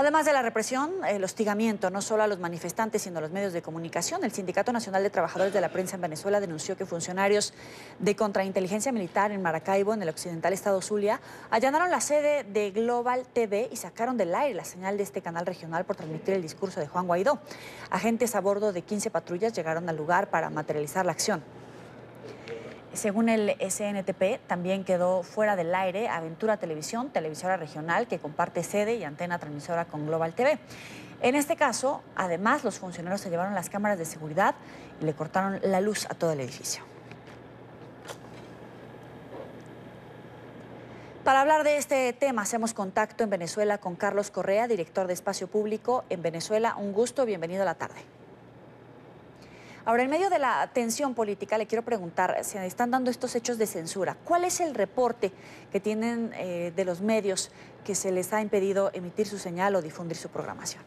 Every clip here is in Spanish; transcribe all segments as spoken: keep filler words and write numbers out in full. Además de la represión, el hostigamiento no solo a los manifestantes, sino a los medios de comunicación. El Sindicato Nacional de Trabajadores de la Prensa en Venezuela denunció que funcionarios de contrainteligencia militar en Maracaibo, en el occidental estado Zulia, allanaron la sede de Global T V y sacaron del aire la señal de este canal regional por transmitir el discurso de Juan Guaidó. Agentes a bordo de quince patrullas llegaron al lugar para materializar la acción. Según el S N T P, también quedó fuera del aire Aventura Televisión, televisora regional que comparte sede y antena transmisora con Global T V. En este caso, además, los funcionarios se llevaron las cámaras de seguridad y le cortaron la luz a todo el edificio. Para hablar de este tema, hacemos contacto en Venezuela con Carlos Correa, director de Espacio Público en Venezuela. Un gusto, bienvenido a la tarde. Ahora, en medio de la tensión política, le quiero preguntar, se están dando estos hechos de censura. ¿Cuál es el reporte que tienen eh, de los medios que se les ha impedido emitir su señal o difundir su programación?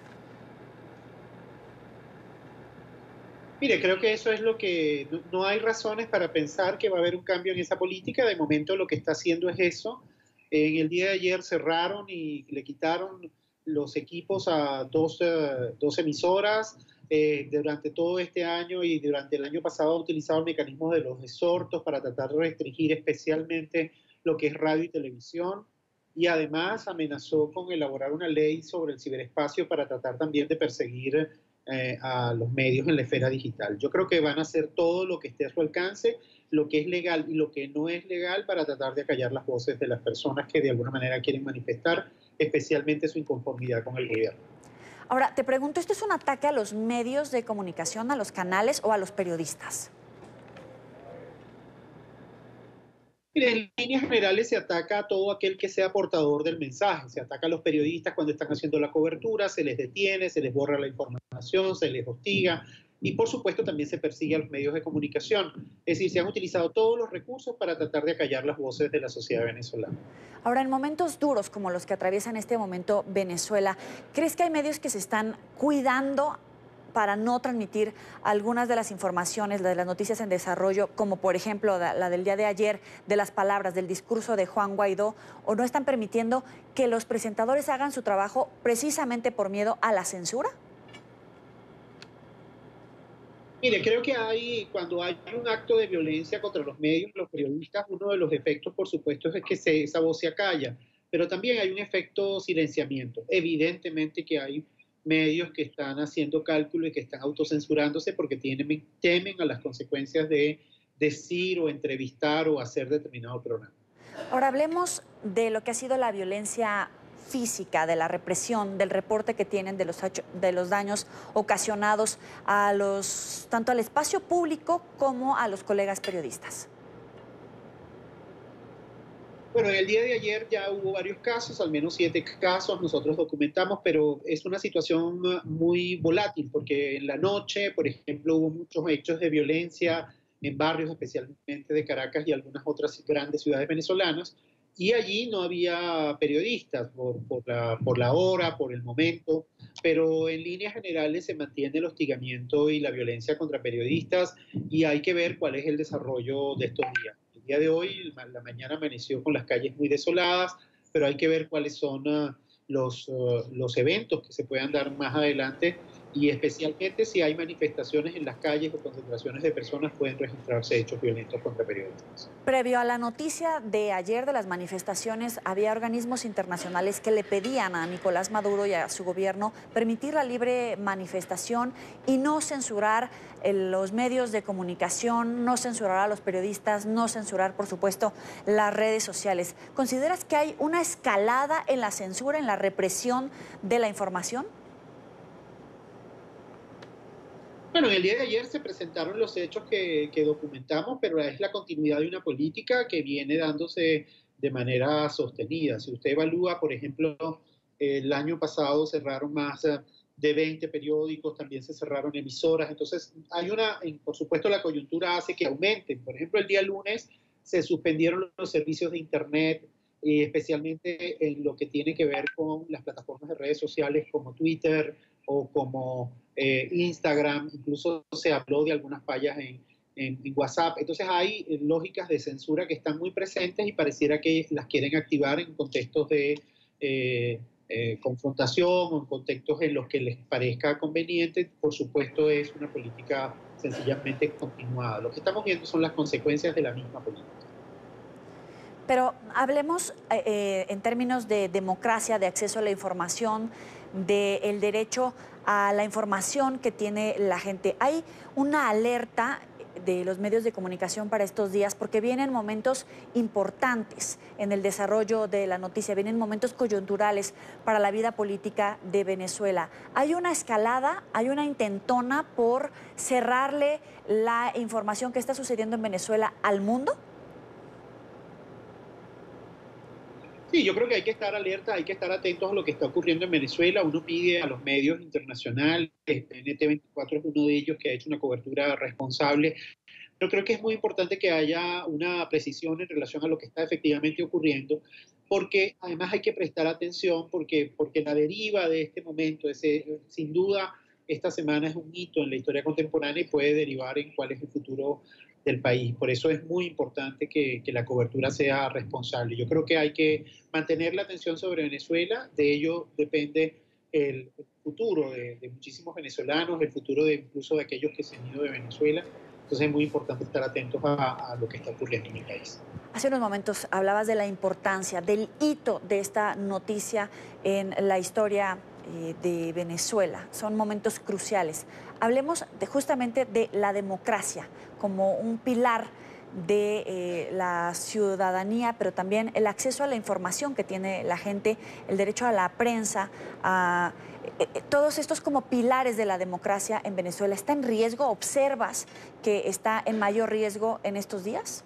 Mire, creo que eso es lo que... No, no hay razones para pensar que va a haber un cambio en esa política. De momento lo que está haciendo es eso. En el día de ayer cerraron y le quitaron los equipos a dos, uh, dos emisoras. Eh, durante todo este año y durante el año pasado ha utilizado el mecanismo de los exhortos para tratar de restringir especialmente lo que es radio y televisión, y además amenazó con elaborar una ley sobre el ciberespacio para tratar también de perseguir eh, a los medios en la esfera digital. Yo creo que van a hacer todo lo que esté a su alcance, lo que es legal y lo que no es legal, para tratar de acallar las voces de las personas que de alguna manera quieren manifestar especialmente su inconformidad con el gobierno. Ahora, te pregunto, ¿esto es un ataque a los medios de comunicación, a los canales o a los periodistas? En líneas generales se ataca a todo aquel que sea portador del mensaje. Se ataca a los periodistas cuando están haciendo la cobertura, se les detiene, se les borra la información, se les hostiga y, por supuesto, también se persigue a los medios de comunicación. Es decir, se han utilizado todos los recursos para tratar de acallar las voces de la sociedad venezolana. Ahora, en momentos duros como los que atraviesa en este momento Venezuela, ¿crees que hay medios que se están cuidando para no transmitir algunas de las informaciones, de las noticias en desarrollo, como por ejemplo la del día de ayer, de las palabras, del discurso de Juan Guaidó, o no están permitiendo que los presentadores hagan su trabajo precisamente por miedo a la censura? Mire, creo que hay, cuando hay un acto de violencia contra los medios, los periodistas, uno de los efectos, por supuesto, es que se, esa voz se acalla, pero también hay un efecto silenciamiento. Evidentemente que hay medios que están haciendo cálculo y que están autocensurándose porque tienen, temen a las consecuencias de decir o entrevistar o hacer determinado programa. Ahora hablemos de lo que ha sido la violencia física, de la represión, del reporte que tienen de los, de los daños ocasionados a los, tanto al espacio público como a los colegas periodistas. Bueno, el día de ayer ya hubo varios casos, al menos siete casos nosotros documentamos, pero es una situación muy volátil porque en la noche, por ejemplo, hubo muchos hechos de violencia en barrios, especialmente de Caracas y algunas otras grandes ciudades venezolanas, y allí no había periodistas por, por, la, por la hora, por el momento, pero en líneas generales se mantiene el hostigamiento y la violencia contra periodistas y hay que ver cuál es el desarrollo de estos días. El día de hoy, la mañana amaneció con las calles muy desoladas, pero hay que ver cuáles son uh, los, uh, los eventos que se puedan dar más adelante y especialmente si hay manifestaciones en las calles o concentraciones de personas pueden registrarse hechos violentos contra periodistas. Previo a la noticia de ayer de las manifestaciones, había organismos internacionales que le pedían a Nicolás Maduro y a su gobierno permitir la libre manifestación y no censurar los medios de comunicación, no censurar a los periodistas, no censurar, por supuesto, las redes sociales. ¿Consideras que hay una escalada en la censura, en la represión de la información? Bueno, el día de ayer se presentaron los hechos que, que documentamos, pero es la continuidad de una política que viene dándose de manera sostenida. Si usted evalúa, por ejemplo, el año pasado cerraron más de veinte periódicos, también se cerraron emisoras. Entonces, hay una, por supuesto, la coyuntura hace que aumenten. Por ejemplo, el día lunes se suspendieron los servicios de Internet, especialmente en lo que tiene que ver con las plataformas de redes sociales como Twitter o como Eh, Instagram, incluso se habló de algunas fallas en, en, en WhatsApp. Entonces hay lógicas de censura que están muy presentes y pareciera que las quieren activar en contextos de eh, eh, confrontación o en contextos en los que les parezca conveniente, por supuesto es una política sencillamente continuada. Lo que estamos viendo son las consecuencias de la misma política. Pero hablemos eh, en términos de democracia, de acceso a la información, del derecho a la información que tiene la gente. Hay una alerta de los medios de comunicación para estos días porque vienen momentos importantes en el desarrollo de la noticia, vienen momentos coyunturales para la vida política de Venezuela. Hay una escalada, hay una intentona por cerrarle la información que está sucediendo en Venezuela al mundo. Sí, yo creo que hay que estar alerta, hay que estar atentos a lo que está ocurriendo en Venezuela. Uno pide a los medios internacionales, N T veinticuatro es uno de ellos que ha hecho una cobertura responsable. Yo creo que es muy importante que haya una precisión en relación a lo que está efectivamente ocurriendo, porque además hay que prestar atención, porque, porque la deriva de este momento, ese, sin duda, esta semana es un hito en la historia contemporánea y puede derivar en cuál es el futuro del país. Por eso es muy importante que, que la cobertura sea responsable. Yo creo que hay que mantener la atención sobre Venezuela, de ello depende el futuro de, de muchísimos venezolanos, el futuro de incluso de aquellos que se han ido de Venezuela. Entonces es muy importante estar atentos a, a lo que está ocurriendo en el país. Hace unos momentos hablabas de la importancia, del hito de esta noticia en la historia de Venezuela. Son momentos cruciales. Hablemos de, justamente de la democracia como un pilar de eh, la ciudadanía, pero también el acceso a la información que tiene la gente, el derecho a la prensa, a, eh, todos estos como pilares de la democracia en Venezuela. ¿Está en riesgo? ¿Observas que está en mayor riesgo en estos días?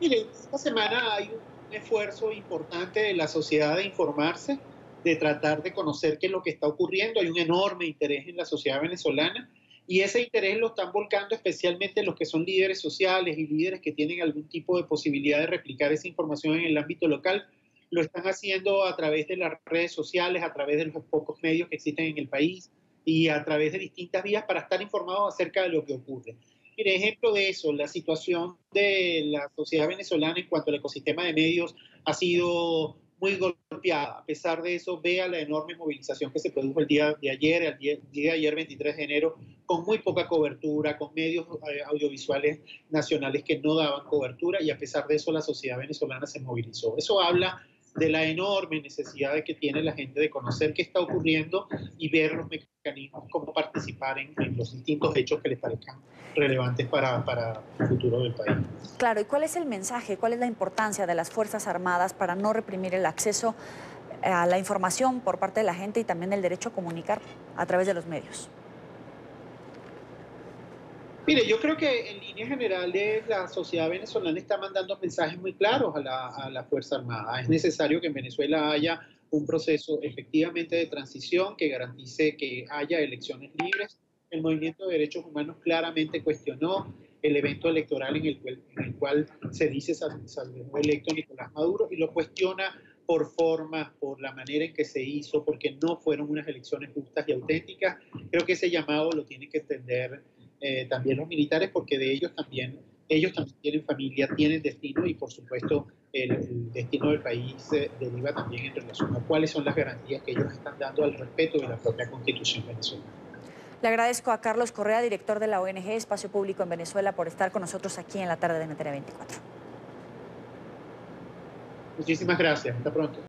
Mire, esta semana hay un esfuerzo importante de la sociedad de informarse, de tratar de conocer qué es lo que está ocurriendo. Hay un enorme interés en la sociedad venezolana y ese interés lo están volcando especialmente los que son líderes sociales y líderes que tienen algún tipo de posibilidad de replicar esa información en el ámbito local. Lo están haciendo a través de las redes sociales, a través de los pocos medios que existen en el país y a través de distintas vías para estar informados acerca de lo que ocurre. Mire, ejemplo de eso, la situación de la sociedad venezolana en cuanto al ecosistema de medios ha sido muy golpeada. A pesar de eso, vea la enorme movilización que se produjo el día de ayer, el día de ayer veintitrés de enero, con muy poca cobertura, con medios audiovisuales nacionales que no daban cobertura y a pesar de eso la sociedad venezolana se movilizó. Eso habla de la enorme necesidad de que tiene la gente de conocer qué está ocurriendo y ver los mecanismos, cómo participar en, en los distintos hechos que les parezcan relevantes para, para el futuro del país. Claro, ¿y cuál es el mensaje? ¿Cuál es la importancia de las Fuerzas Armadas para no reprimir el acceso a la información por parte de la gente y también el derecho a comunicar a través de los medios? Mire, yo creo que en líneas generales la sociedad venezolana está mandando mensajes muy claros a la, a la Fuerza Armada. Es necesario que en Venezuela haya un proceso efectivamente de transición que garantice que haya elecciones libres. El movimiento de derechos humanos claramente cuestionó el evento electoral en el cual, en el cual se dice salió electo Nicolás Maduro y lo cuestiona por formas, por la manera en que se hizo, porque no fueron unas elecciones justas y auténticas. Creo que ese llamado lo tienen que extender Eh, también los militares, porque de ellos también, ellos también tienen familia, tienen destino y por supuesto el, el destino del país eh, deriva también en relación a cuáles son las garantías que ellos están dando al respeto de la propia Constitución venezolana. Le agradezco a Carlos Correa, director de la O N G Espacio Público en Venezuela, por estar con nosotros aquí en la tarde de N T N veinticuatro. Muchísimas gracias. Hasta pronto.